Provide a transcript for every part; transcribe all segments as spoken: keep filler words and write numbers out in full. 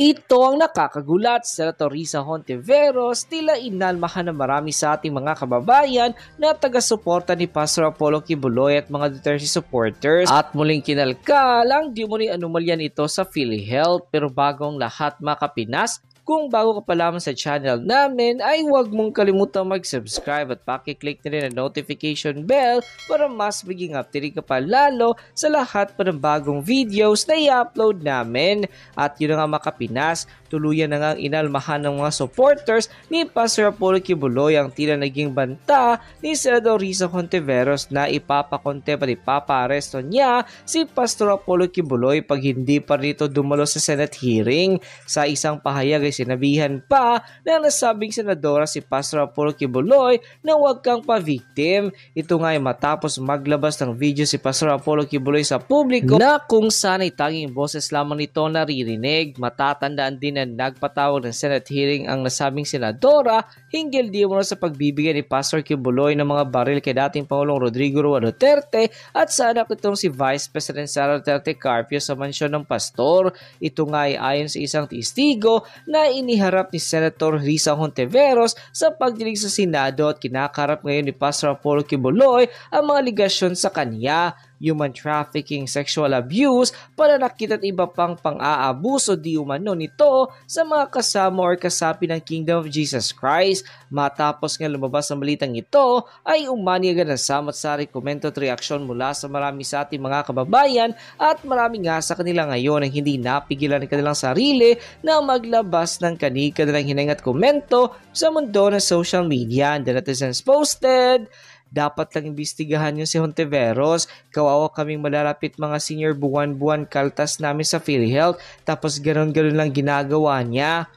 Ito ang nakakagulat, Senator Risa Hontiveros tila inalmahan ng marami sa ating mga kababayan na taga-suporta ni Pastor Apollo Quiboloy at mga Duterte supporters at muling kinalkal ang demoni anomalyan ito sa PhilHealth. Pero bagong lahat makapinas, kung bago ka pa lamang sa channel namin ay huwag mong kalimutang mag-subscribe at pakiclick na rin ang notification bell para mas biging update ka pa lalo sa lahat pa ng bagong videos na i-upload namin. At yun na nga makapinas, tuluyan na nga ang inalmahan ng mga supporters ni Pastor Apollo Quiboloy ang tila naging banta ni Senator Risa Hontiveros na ipapakonte pa ipaparesto niya si Pastor Apollo Quiboloy pag hindi pa rito dumalo sa Senate hearing. Sa isang pahayag ay sinabihan pa na nasabing senadora si Pastor Apollo Quiboloy na huwag kang pa-victim. Ito nga ay matapos maglabas ng video si Pastor Apollo Quiboloy sa publiko na kung saan ay tanging boses lamang nito naririnig. Matatandaan din na nagpatawag ng Senate hearing ang nasabing senadora hinggil di mo sa pagbibigay ni Pastor Quiboloy ng mga baril kay dating Pangulong Rodrigo Roa Duterte at sa anak itong si Vice President Sara Duterte Carpio sa mansyon ng pastor. Ito nga ay ayon sa isang testigo na iniharap ni Senator Risa Hontiveros sa pagdinig sa Senado at kinakarap ngayon ni Pastor Apollo Quiboloy ang mga ligasyon sa kanya: human trafficking, sexual abuse, pananakit at iba pang pang-aabuso di umano nito sa mga kasama or kasapi ng Kingdom of Jesus Christ. Matapos nga lumabas ang balitang ito ay umani agad ang samat-sari komento at reaksyon mula sa marami sa ating mga kababayan at marami nga sa kanila ngayon ang hindi napigilan ng kanilang sarili na maglabas ng kani-kanilang hinang at komento sa mundo ng social media. And the netizens posted, dapat lang imbestigahan yung si Hontiveros. Kawawa kaming malalapit mga senior, buwan-buwan kaltas namin sa PhilHealth tapos gano'n-gano'n lang ginagawa niya.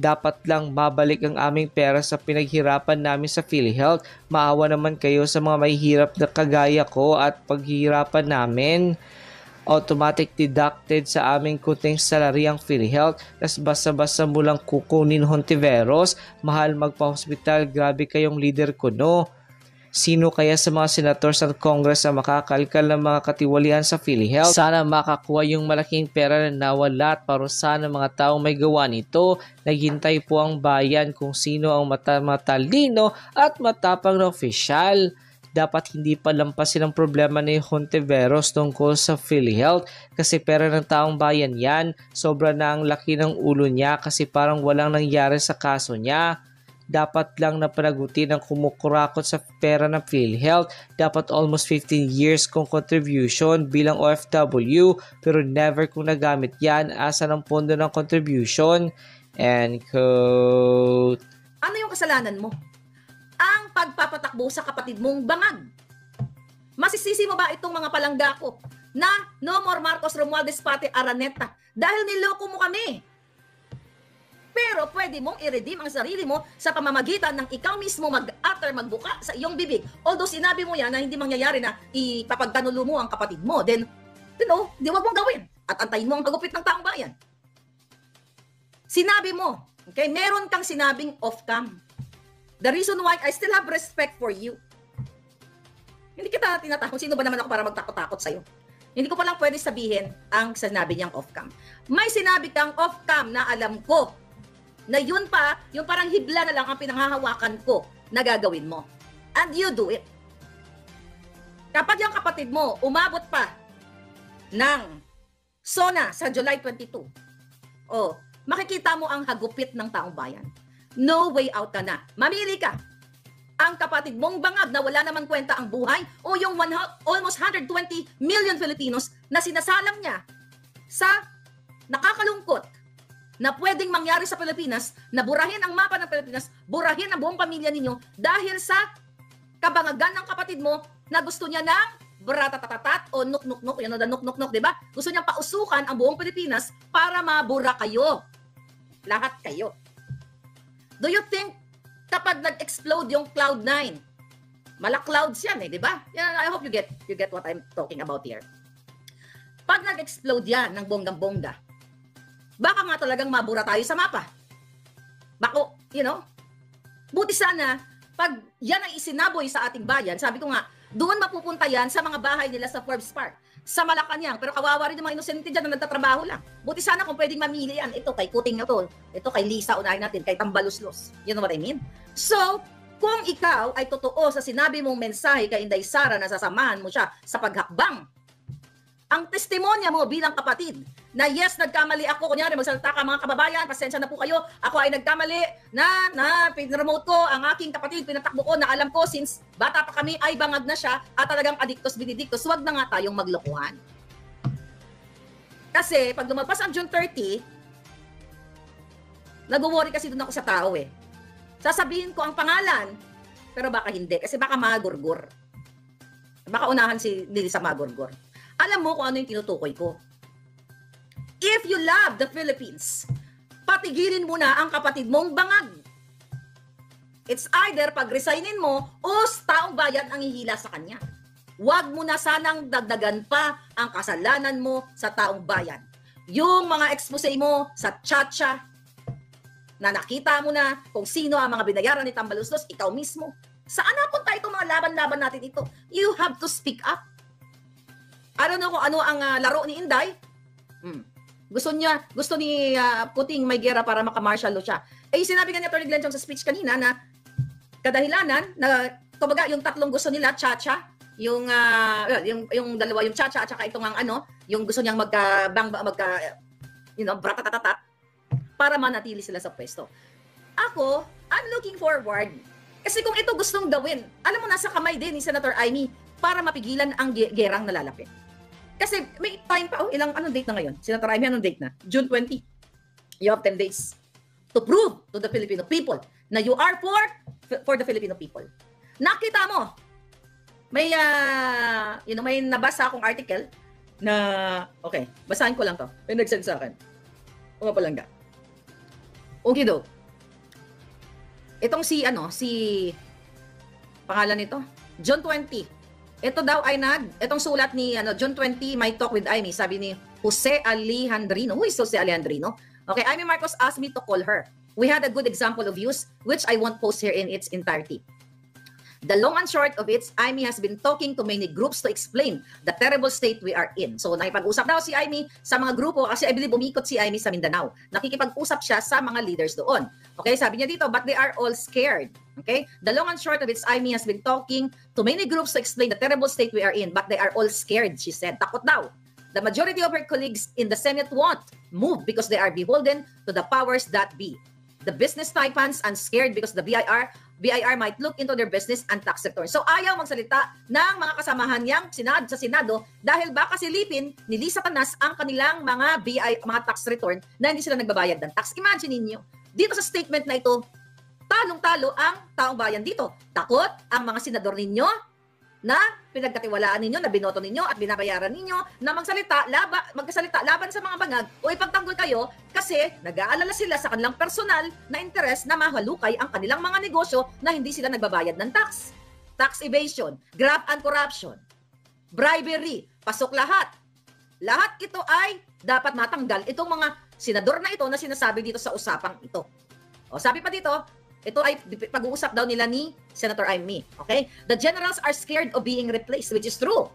Dapat lang mabalik ang aming pera sa pinaghirapan namin sa PhilHealth. Maawa naman kayo sa mga may hirap na kagaya ko at paghihirapan namin. Automatic deducted sa aming kunting salary ang PhilHealth tas basa-basa mo lang kukunin, Hontiveros. Mahal magpa-hospital, grabe kayong leader ko, no? Sino kaya sa mga senators at Congress ang makakalkal ng mga katiwalian sa PhilHealth? Sana makakuha yung malaking pera na nawala at parusahan ng mga taong may gawa nito. Naghintay po ang bayan kung sino ang mata matalino at matapang na opisyal. Dapat hindi palampasin ang problema ni Hontiveros tungkol sa PhilHealth kasi pera ng taong bayan yan. Sobra na ang laki ng ulo niya kasi parang walang nangyari sa kaso niya. Dapat lang napanagutin ang kumukurakot sa pera ng PhilHealth. Dapat almost fifteen years kung contribution bilang O F W pero never kung nagamit yan. Asan ang pondo ng contribution? And quote. Ano yung kasalanan mo? Ang pagpapatakbo sa kapatid mong bangag. Masisisi mo ba itong mga palangga ko na no more Marcos, Romualdez, pati Araneta dahil niloko mo kami? Pero pwede mong i-redeem ang sarili mo sa pamamagitan ng ikaw mismo mag-utter, magbuka sa iyong bibig. Although sinabi mo yan na hindi mangyayari na ipapagdanulo mo ang kapatid mo, then, you know, di wag mong gawin at antayin mo ang pagupit ng taong bayan. Sinabi mo, okay, meron kang sinabing off-cam. The reason why I still have respect for you. Hindi kita tinatakot. Sino ba naman ako para magtakot-takot sa'yo? Hindi ko palang pwede sabihin ang sinabi niyang off-cam. May sinabi kang off-cam na alam ko na yun pa, yung parang hibla na lang ang pinanghahawakan ko na gagawin mo. And you do it. Kapag yung kapatid mo umabot pa ng SONA sa July twenty-two, oh, makikita mo ang hagupit ng taong bayan. No way out na na. Mamili ka. Ang kapatid mong bangag na wala naman kwenta ang buhay o yung one, almost one hundred twenty million Filipinos na sinasalang niya sa nakakalungkot na pwedeng mangyari sa Pilipinas, na burahin ang mapa ng Pilipinas, burahin ang buong pamilya ninyo dahil sa kabangagan ng kapatid mo na gusto niya ng bratatatat o nuk-nuk-nuk, yun na nuk-nuk-nuk, diba? Gusto niyang pausukan ang buong Pilipinas para mabura kayo. Lahat kayo. Do you think kapag nag-explode yung cloud nine, mala clouds yan eh, diba? I hope you get, you get what I'm talking about here. Pag nag-explode yan ng bonggang-bongga, baka nga talagang mabura tayo sa mapa. Bako, you know? Buti sana, pag yan ay isinaboy sa ating bayan, sabi ko nga, doon mapupunta yan sa mga bahay nila sa Forbes Park. sa Malacanang. Pero kawawa rin ng mga inosente dyan na nagtatrabaho lang. Buti sana kung pwedeng mamili yan. Ito, kay Kuting na to. Ito, kay Lisa, unahin natin. Kay Tambaluslos. You know what I mean? So, kung ikaw ay totoo sa sinabi mong mensahe kay Inday Sara na sasamahan mo siya sa paghakbang, ang testimonya mo bilang kapatid na yes, nagkamali ako. Kunyari, magsalita ka mga kababayan, pasensya na po kayo. Ako ay nagkamali na, na pinremote ko ang aking kapatid, pinatakbo ko na alam ko since bata pa kami ay bangag na siya at talagang adiktos, binidiktos. Huwag na nga tayong maglokohan. Kasi pag lumagpas ang June thirtieth, nag-worry kasi doon ako sa tao eh. Sasabihin ko ang pangalan, pero baka hindi. Kasi baka magurgur. Baka unahan si Lisa magurgur. Alam mo kung ano yung tinutukoy ko. If you love the Philippines, patigilin mo na ang kapatid mong bangag. It's either pag-resignin mo o taong bayan ang hihila sa kanya. Huwag mo na sanang dagdagan pa ang kasalanan mo sa taong bayan. Yung mga expose mo sa tchatcha na nakita mo na kung sino ang mga binayaran ni Tambaluslos, ikaw mismo. Saan napunta itong mga laban-laban natin ito? You have to speak up. I don't know kung ano ang uh, laro ni Inday. Hmm. Gusto niya, gusto ni uh, Kuting may gera para makamartial law siya. Eh, sinabi nga ni Atty. Glenn Chong sa speech kanina na kadahilanan, na kumbaga yung tatlong gusto nila, cha-cha, yung, uh, yung, yung dalawa, yung cha-cha, at saka itong ang ano, yung gusto niyang magka-bang, magka, you know, bratatatatat, para manatili sila sa pwesto. Ako, I'm looking forward. Kasi kung ito gustong gawin, alam mo, nasa kamay din ni Senator Imee para mapigilan ang gerang nalalapit. Kasi may time pa, oh, ilang, anong date na ngayon? Senator Imee, anong date na? June twentieth. You have ten days to prove to the Filipino people na you are for for the Filipino people. Nakita mo, may, uh, you know, may nabasa akong article na, okay, basahin ko lang to. May nag-send sa akin. Umapalangga. Okay daw. Itong si, ano, si, pangalan nito, June twentieth. Ito daw ay nag, itong sulat ni ano, June twentieth, my talk with Imee, sabi ni Jose Alejandrino. Who is Jose Alejandrino? Okay, Imee Marcos asked me to call her. We had a good example of use, which I won't post here in its entirety. The long and short of it, Imee has been talking to many groups to explain the terrible state we are in. So, nakipag-usap daw si Imee sa mga grupo kasi I believe umikot si Imee sa Mindanao. Nakikipag-usap siya sa mga leaders doon. Okay, sabi niya dito, but they are all scared. Okay? The long and short of it, Imee has been talking to many groups to explain the terrible state we are in, but they are all scared, she said. Takot daw. The majority of her colleagues in the Senate won't move because they are beholden to the powers that be. The business typhons and scared because the B I R B I R might look into their business and tax sector. So ayaw magsalita ng mga kasamahan niyang sinad sa Senado dahil baka silipin ni Lisa Tanas ang kanilang mga B I R mga tax return na hindi sila nagbabayad ng tax. Imagine ninyo, dito sa statement na ito, talong-talo ang taong bayan dito. Takot ang mga senador ninyo na pinagkatiwalaan ninyo, na binoto ninyo at binabayaran ninyo na magsalita, laba, magkasalita laban sa mga bangag o ipagtanggol kayo kasi nag-aalala sila sa kanilang personal na interes na mahalukay ang kanilang mga negosyo na hindi sila nagbabayad ng tax. Tax evasion, graft and corruption, bribery, pasok lahat. Lahat ito ay dapat matanggal itong mga senador na ito na sinasabi dito sa usapang ito. O, sabi pa dito, ito ay pag-uusap daw nila ni Senator Imee. Okay? The generals are scared of being replaced, which is true.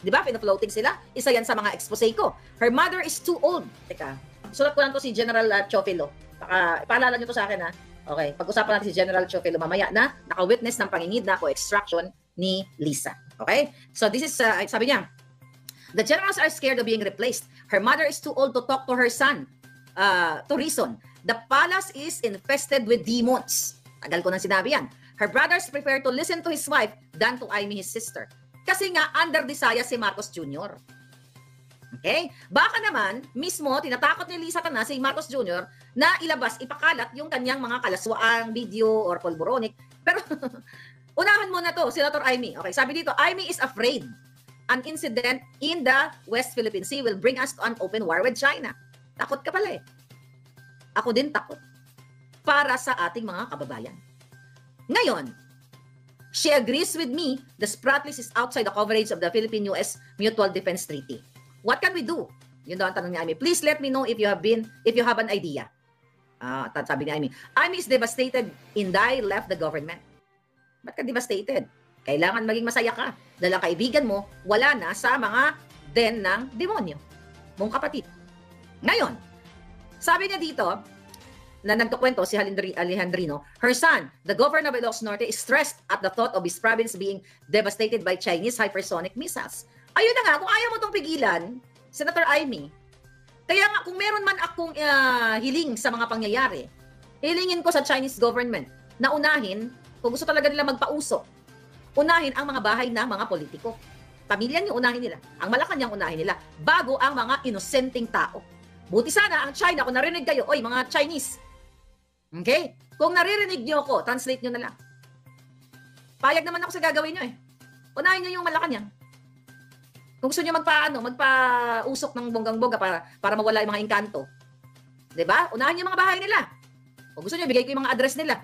Di ba? Pinafloating sila. Isa yan sa mga expose ko. Her mother is too old. Teka, sulat ko lang to si General uh, Chofilo. Uh, Ipaalala nyo to sa akin, ha? Okay, pag-usapan natin si General Chofilo mamaya na naka-witness ng pangingid na co-extraction ni Lisa. Okay? So this is, uh, sabi niya, the generals are scared of being replaced. Her mother is too old to talk to her son. Uh, to reason. The palace is infested with demons. Tagal ko nang sinabi yan. Her brothers prefer to listen to his wife than to Imee, his sister. Kasi nga, under desire si Marcos Junior Okay? Baka naman, mismo, tinatakot ni Lisa Tanas si Marcos Junior na ilabas, ipakalat yung kanyang mga kalaswaang video or polboronic. Pero, unahan muna to, Senator Imee. Okay, sabi dito, Imee is afraid an incident in the West Philippine Sea will bring us to an open war with China. Takot ka pala eh. Ako din takot para sa ating mga kababayan. Ngayon, she agrees with me the Spratlys is outside the coverage of the Philippine U S Mutual Defense Treaty. What can we do? Yun daw ang tanong ni Imee. Please let me know if you have been, if you have an idea. Ah, sabi ni Imee. Imee is devastated. Inday left the government. Ba't ka devastated? Kailangan maging masaya ka. Dahil ang kaibigan mo, wala na sa mga din ng demonyo, mong kapatid. Ngayon, sabi niya dito, na nagkukwento si Alejandrino, her son, the governor of Ilocos Norte, is stressed at the thought of his province being devastated by Chinese hypersonic missiles. Ayun na nga, kung ayaw mo itong pigilan, Senator Imee, kaya nga, kung meron man akong uh, hiling sa mga pangyayari, hilingin ko sa Chinese government na unahin, kung gusto talaga nila magpauso, unahin ang mga bahay ng mga politiko. Pamilya niyo, unahin nila. Ang Malacanang, unahin nila. Bago ang mga inosenteng tao. Buti sana ang China, kung narinig kayo, oy, mga Chinese, okay? Kung naririnig niyo ako, translate niyo na lang. Payag naman ako sa gagawin niyo eh. Unahin niyo yung Malacanang. Kung gusto niyo magpaano, magpausok ng bonggang-bongga para para mawala yung mga engkanto. 'Di ba? Unahin niyo yung mga bahay nila. Kung gusto niyo, bigay ko yung mga address nila.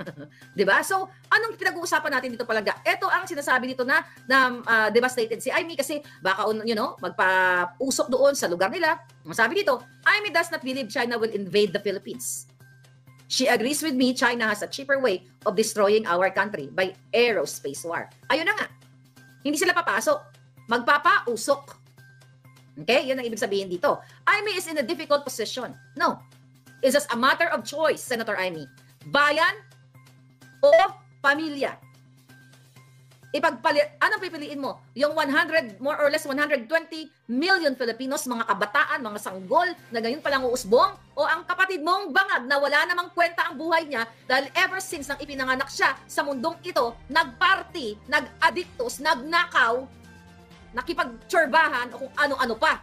'Di ba? So, anong pinag-uusapan natin dito palaga? Ito ang sinasabi dito na na uh, devastated si Imee kasi baka you know, magpausok doon sa lugar nila. Masabi dito, Imee does not believe China will invade the Philippines. She agrees with me, China has a cheaper way of destroying our country by aerospace war. Ayun na nga. Hindi sila papasok. Magpapausok. Okay? Yun ang ibig sabihin dito. Imee is in a difficult position. No. It's just a matter of choice, Senator Imee. Bayan o pamilya. Ipagpalit, anong pipiliin mo? Yung one hundred, more or less one hundred twenty million Filipinos, mga kabataan, mga sanggol, na ganyan palang uusbong, o ang kapatid mong bangag na wala namang kwenta ang buhay niya dahil ever since nang ipinanganak siya sa mundong ito, nagparty, nag-addictos, nagnakaw, nakipagtsurbahan, o kung ano-ano pa.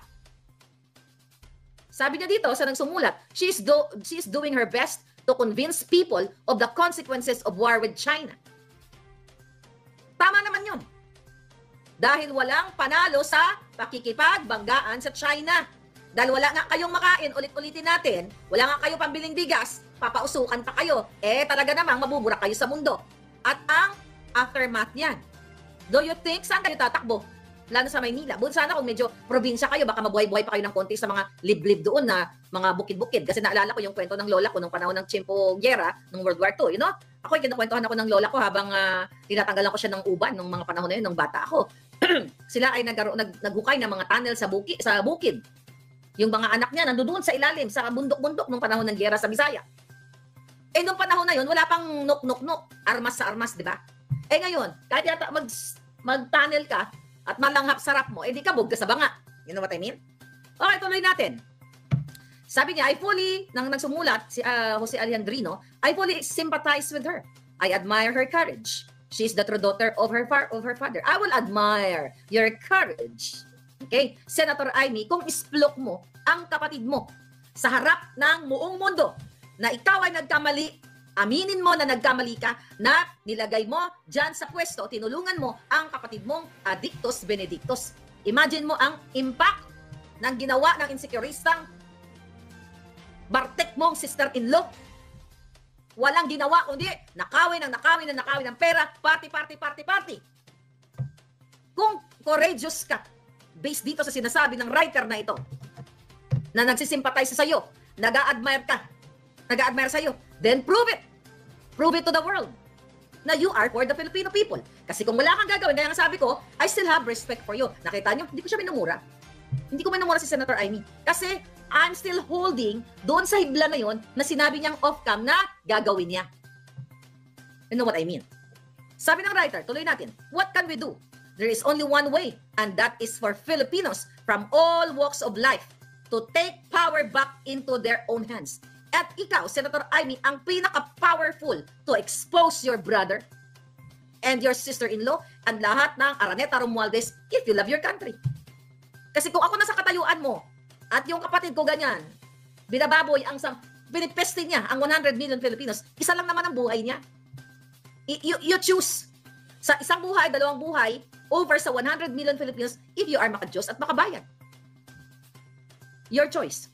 Sabi niya dito sa nagsumulat, she is, do, she is doing her best to convince people of the consequences of war with China. Tama naman yun. Dahil walang panalo sa pakikipagbanggaan sa China. Dahil wala nga kayong makain, ulit-ulitin natin, wala nga kayo pambiling bigas, papausukan pa kayo, eh talaga namang mabubura kayo sa mundo. At ang aftermath niyan. Do you think saan kayo tatakbo? Lalo sa Maynila. Buti sana kung medyo probinsya kayo, baka mabuhay-buhay pa kayo ng konti sa mga liblib doon na mga bukid-bukid. Kasi naalala ko yung kwento ng lola ko nung panahon ng Chimpo Guerra, nung World War Two, you know? Ako, kinakwentuhan ako ng lola ko habang uh, tinatanggalan ko siya ng uban nung mga panahon na yun, nung bata ako. Sila ay nag naghukay ng mga tunnel sa bukid, sa bukid. Yung mga anak niya nandoon sa ilalim, sa bundok-bundok nung panahon ng giyera sa Bisaya. Eh, nung panahon na yun, wala pang nok-nok-nok, armas sa armas, di ba? Eh, ngayon, kahit yata mag, mag-tunnel ka, at malanghap sarap mo, eh di kabog ka sa banga. You know what I mean? Okay, tuloy natin. Sabi niya, I fully, nang nagsumulat si uh, Jose Alejandrino, I fully sympathize with her. I admire her courage. She is the true daughter of her, of her father. I will admire your courage. Okay? Senator Imee, kung isplok mo ang kapatid mo sa harap ng buong mundo na ikaw ay nagkamali, aminin mo na nagkamali ka, na nilagay mo dyan sa pwesto, tinulungan mo ang kapatid mong Adictos Benedictos. Imagine mo ang impact ng ginawa ng insekuristang Bartek mong sister-in-law. Walang ginawa kundi nakawin ng nakawin ng nakawin ng pera, party, party, party, party. Kung courageous ka, based dito sa sinasabi ng writer na ito, na nagsisimpatize sa sa'yo, nag-a-admire ka, nag-a-admire sa'yo, then prove it. Prove it to the world na you are for the Filipino people. Kasi kung wala kang gagawin, kaya nga sabi ko, I still have respect for you. Nakita niyo, hindi ko siya minumura. Hindi ko minumura si Senator Imee. Kasi I'm still holding doon sa hibla na yun na sinabi niyang off-cam na gagawin niya. You know what I mean? Sabi ng writer, tuloy natin, what can we do? There is only one way, and that is for Filipinos from all walks of life to take power back into their own hands. At ikaw, Senator Imee, ang pinaka-powerful to expose your brother and your sister-in-law and lahat ng Araneta Romualdez if you love your country. Kasi kung ako nasa katayuan mo at yung kapatid ko ganyan, binababoy ang pinipeste niya ang one hundred million Filipinos, isa lang naman ang buhay niya. You, you choose sa isang buhay, dalawang buhay over sa one hundred million Filipinos if you are maka-Diyos at makabayan. Your choice.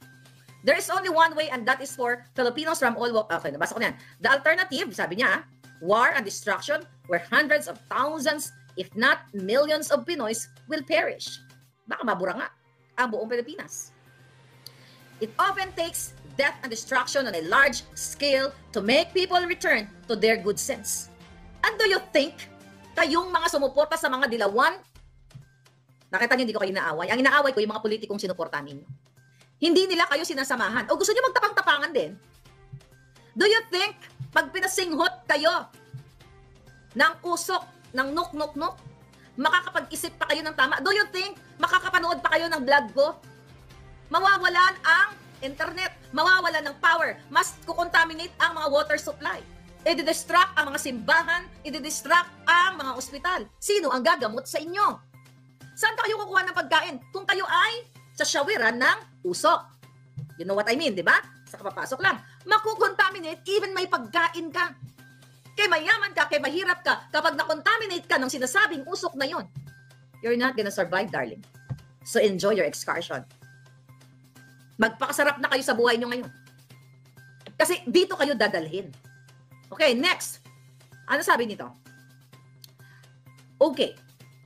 There is only one way, and that is for Filipinos from all walks. Okay, nabasa ko na yan. The alternative, sabi niya, war and destruction where hundreds of thousands, if not millions of Pinoys will perish. Baka mabura nga ang buong Pilipinas. It often takes death and destruction on a large scale to make people return to their good sense. And do you think kayong mga sumuporta sa mga dilawan Nakita niyo, hindi ko kayo inaaway. Ang inaaway ko, yung mga politikong sinuporta ninyo. Hindi nila kayo sinasamahan. O gusto niyo magtapang-tapangan din? Do you think, pag pinasinghot kayo ng usok, ng nuk-nuk-nuk, makakapag-isip pa kayo ng tama? Do you think, makakapanood pa kayo ng vlog ko? Mawawalan ang internet. Mawawalan ng power. Mas kukontaminate ang mga water supply. I-distract ang mga simbahan, i-distract ang mga ospital. Sino ang gagamot sa inyo? Saan kayo kukuha ng pagkain? Kung kayo ay sa shawiran ng usok. You know what I mean, di ba? Sa kapapasok lang. Makukontaminate, even may pagkain ka. Kaya mayaman ka, kaya mahirap ka, kapag nakontaminate ka ng sinasabing usok na yon, you're not gonna survive, darling. So enjoy your excursion. Magpakasarap na kayo sa buhay nyo ngayon. Kasi dito kayo dadalhin. Okay, next. Ano sabi nito? Okay.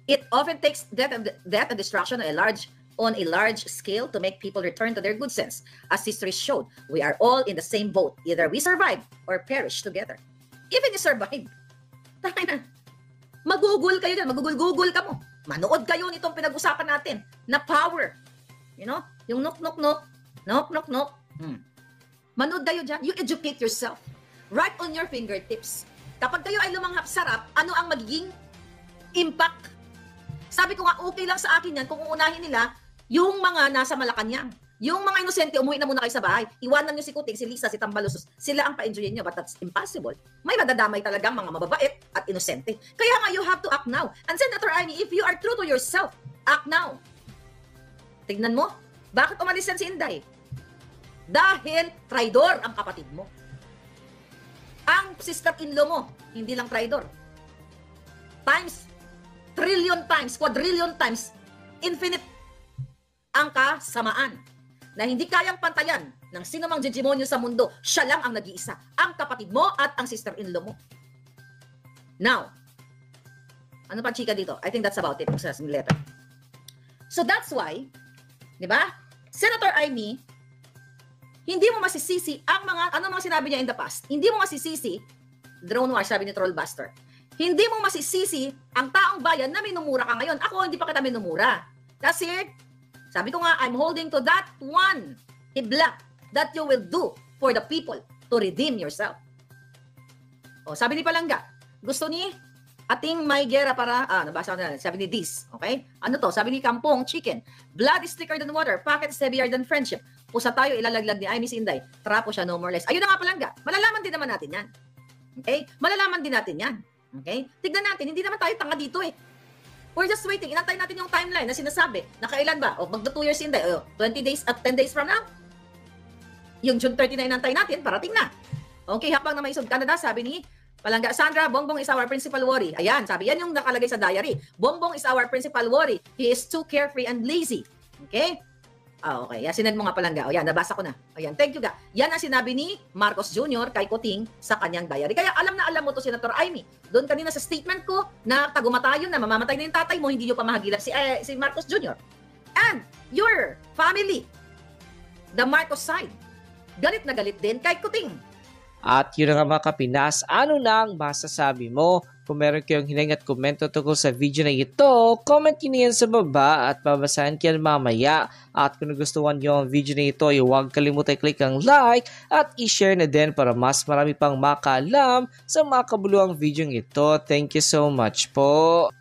It often takes death and, death and destruction on a large on a large scale to make people return to their good sense. As history showed, we are all in the same boat. Either we survive or perish together. Even you survive. Tayo na. Mag-google kayo dyan. Mag-google-google ka mo. Manood kayo nitong pinag-usapan natin na power. You know? Yung knock-knock-knock. Knock-knock-knock. Hmm. Manood kayo dyan. You educate yourself. Right on your fingertips. Kapag kayo ay lumanghap sarap, ano ang magiging impact? Sabi ko nga, okay lang sa akin yan kung uunahin nila yung mga nasa Malacanang. Yung mga inosente, umuwi na muna kayo sa bahay. Iwanan nyo si Kuting, si Lisa, si Tambalusos. Sila ang pa-enjoyin nyo, but that's impossible. May madadamay talagang mga mababait at inosente. Kaya nga, you have to act now. And Senator Imee, if you are true to yourself, act now. Tignan mo, bakit umalis yan si Inday? Dahil traidor ang kapatid mo. Ang sister-in-law mo, hindi lang traidor. Times, trillion times, quadrillion times, infinite ang kasamaan na hindi kayang pantayan ng sino mang digimonyo sa mundo. Siya lang ang nag-iisa. Ang kapatid mo at ang sister-in-law mo. Now, ano pa chika dito? I think that's about it. So that's why, di ba? Senator Imee, hindi mo masisisi ang mga, ano mga sinabi niya in the past. Hindi mo masisisi, drone war, sabi ni Trollbuster. Hindi mo masisisi ang taong bayan na minumura ka ngayon. Ako, hindi pa kita minumura. Kasi, sabi ko nga, I'm holding to that one hibla that you will do for the people to redeem yourself. O, sabi ni Palangga, gusto ni ating may gera para, ah, nabasa ko na, sabi ni Diz, okay? Ano to? Sabi ni Kampong, chicken. Blood is thicker than water. Pocket is heavier than friendship. Pusa tayo, ilalaglag ni Imee si Inday. Trapo siya, no more less. Ayun na nga, Palangga. Malalaman din naman natin yan. Okay? Malalaman din natin yan. Okay? Tignan natin, hindi naman tayo tanga dito eh. We're just waiting. Inantay natin yung timeline na sinasabi. Na kailan ba? O, magda two years si Inday. O, twenty days at ten days from now. Yung June thirty-nine inantay natin, parating na. Okay, hapang na may isog Canada, sabi ni Palangga, Sandra, Bongbong is our principal worry. Ayan, sabi, yan yung nakalagay sa diary. Bongbong is our principal worry. He is too carefree and lazy. Okay? Ah, okay. Yan, sinend mo nga Palangga. O yan, nabasa ko na. O yan, thank you ga. Yan ang sinabi ni Marcos Junior kay Kuting sa kanyang diary. Kaya alam na alam mo to, Senator Imee. Doon kanina sa statement ko na tagumatayo na mamamatay na yung tatay mo, hindi nyo pamahagilan si, eh, si Marcos Junior And your family, the Marcos side, galit na galit din kay Kuting. At yun nga mga Kapinas, ano nang masasabi mo? Kung meron kayong hinang at komento tungkol sa video na ito, comment nyo yan sa baba at babasahin ko yan mamaya. At kung nagustuhan nyo ang video na ito, huwag kalimutan i-click ang like at i-share na din para mas marami pang makaalam sa mga kabuluhang video ito. Thank you so much po!